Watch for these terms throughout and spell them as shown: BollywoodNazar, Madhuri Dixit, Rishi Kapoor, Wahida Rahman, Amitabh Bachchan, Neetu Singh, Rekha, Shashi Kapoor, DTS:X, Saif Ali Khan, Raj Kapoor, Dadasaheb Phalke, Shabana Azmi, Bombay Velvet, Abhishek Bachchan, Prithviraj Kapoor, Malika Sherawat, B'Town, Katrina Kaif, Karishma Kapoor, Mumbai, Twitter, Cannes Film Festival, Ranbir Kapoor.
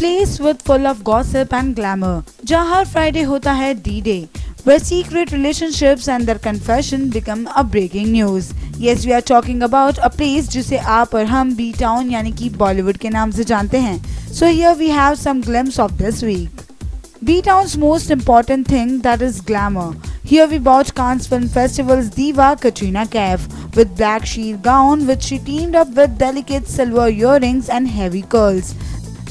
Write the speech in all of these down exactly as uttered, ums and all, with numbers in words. place with full of gossip and glamour. Jahan har Friday hota hai D-Day, where secret relationships and their confession become a breaking news. Yes, we are talking about a place जिसे आप और हम B-Town यानी कि Bollywood के नाम से जानते हैं. So here we have some glimpse of this week. B-Town's most important thing, that is glamour. Here we bought Cannes Film Festival's diva Katrina Kaif with black sheer gown which she teamed up with delicate silver earrings and heavy curls.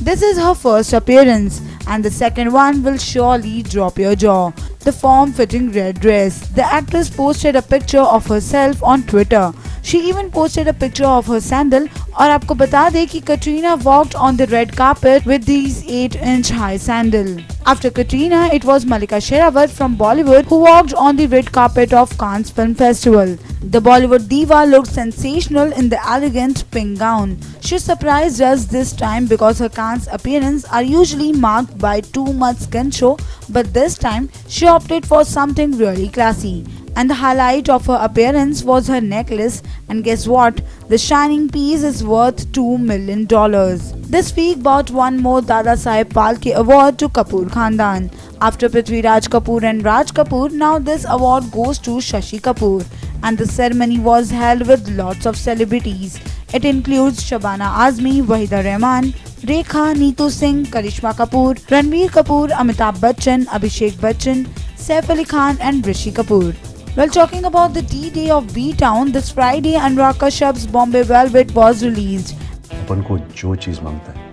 This is her first appearance and the second one will surely drop your jaw. The form-fitting red dress. The actress posted a picture of herself on Twitter. She even posted a picture of her sandal. और आपको बता दें कि Katrina walked on the red carpet with these eight inch high sandal. After Katrina, it was Malika Sherawat from Bollywood who walked on the red carpet of Cannes Film Festival. The Bollywood diva looked sensational in the elegant pink gown. She surprised us this time because her Cannes appearances are usually marked by too much skin show, but this time she opted for something really classy. And the highlight of her appearance was her necklace, and guess what? The shining piece is worth two million dollars. This week brought one more Dadasaheb Phalke award to Kapoor Khandan. After Prithviraj Kapoor and Raj Kapoor, now this award goes to Shashi Kapoor. And the ceremony was held with lots of celebrities. It includes Shabana Azmi, Wahida Rahman, Rekha, Neetu Singh, Karishma Kapoor, Ranbir Kapoor, Amitabh Bachchan, Abhishek Bachchan, Saif Ali Khan and Rishi Kapoor. While talking about the D-Day of B-Town, this Friday Anurag Kashyap's Bombay Velvet was released. अपन को जो चीज मांगता है,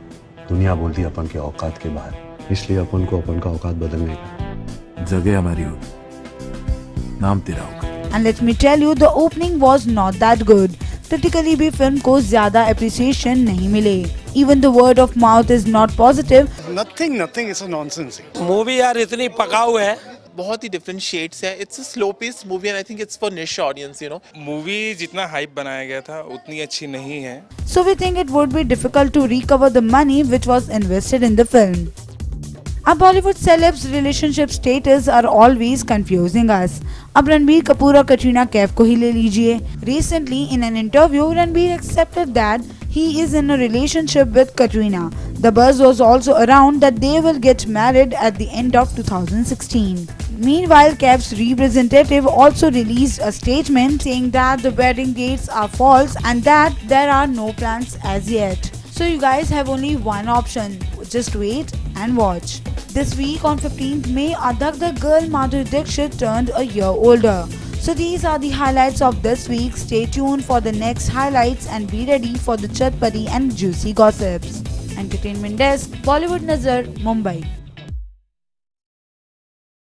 दुनिया बोलती है अपन के औकात के बाहर, इसलिए अपन को अपन का औकात बदलने का। जगह हमारी हो, नाम तेरा होगा। And let me tell you, the opening was not that good. Critically भी फिल्म को ज़्यादा appreciation नहीं मिले. Even the word of mouth is not positive. Nothing, nothing is a nonsense. Movie यार इतनी पकाऊ है. बहुत ही different shades है. It's a slow paced movie and I think it's for niche audience, you know. Movie जितना hype बनाया गया था उतनी अच्छी नहीं है. So we think it would be difficult to recover the money which was invested in the film. Our Bollywood celebs' relationship status are always confusing us. अब रणबीर कपूर और कटरीना कैफ को ही ले लीजिए. Recently in an interview, Ranbir accepted that he is in a relationship with Katrina. The buzz was also around that they will get married at the end of two thousand sixteen. Meanwhile, Kaif's representative also released a statement saying that the wedding dates are false and that there are no plans as yet. So you guys have only one option, just wait and watch. This week on fifteenth May, Adagda girl Madhuri Dixit turned a year older. So these are the highlights of this week. Stay tuned for the next highlights and be ready for the chatpati and juicy gossips. Entertainment Desk, BollywoodNazar, Mumbai.